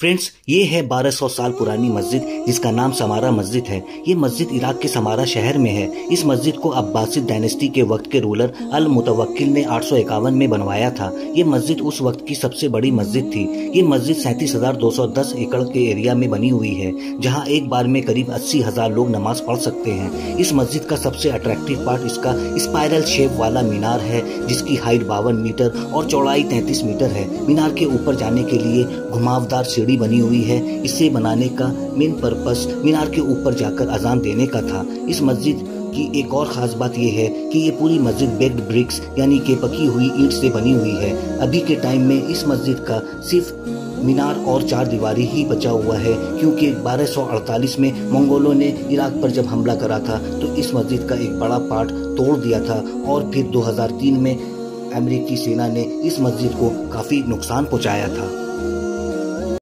Friends, ये है 1200 साल पुरानी मस्जिद जिसका नाम समारा मस्जिद है। ये मस्जिद इराक के समारा शहर में है। इस मस्जिद को अब्बासिद डायनेस्टी के वक्त के रूलर अल मुतवक्किल ने 851 में बनवाया था। ये मस्जिद उस वक्त की सबसे बड़ी मस्जिद थी। ये मस्जिद 37,210 एकड़ के एरिया में बनी हुई है, जहाँ एक बार में करीब 80,000 लोग नमाज पढ़ सकते हैं। इस मस्जिद का सबसे अट्रैक्टिव पार्ट इसका स्पायरल शेप वाला मीनार है, जिसकी हाइट 52 मीटर और चौड़ाई 33 मीटर है। मीनार के ऊपर जाने के लिए घुमावदार सीढ़ी बनी हुई है। इसे बनाने का मेन पर्पस मीनार के ऊपर जाकर अजान देने का था। इस मस्जिद की एक और खास बात यह है कि ये पूरी मस्जिद बेक्ड ब्रिक्स यानी कि पकी हुई ईंट से बनी हुई है। अभी के टाइम में इस मस्जिद का सिर्फ मीनार और चार दीवारी ही बचा हुआ है, क्योंकि 1248 में मंगोलों ने इराक पर जब हमला करा था तो इस मस्जिद का एक बड़ा पार्ट तोड़ दिया था और फिर 2003 में अमेरिकी सेना ने इस मस्जिद को काफ़ी नुकसान पहुँचाया था।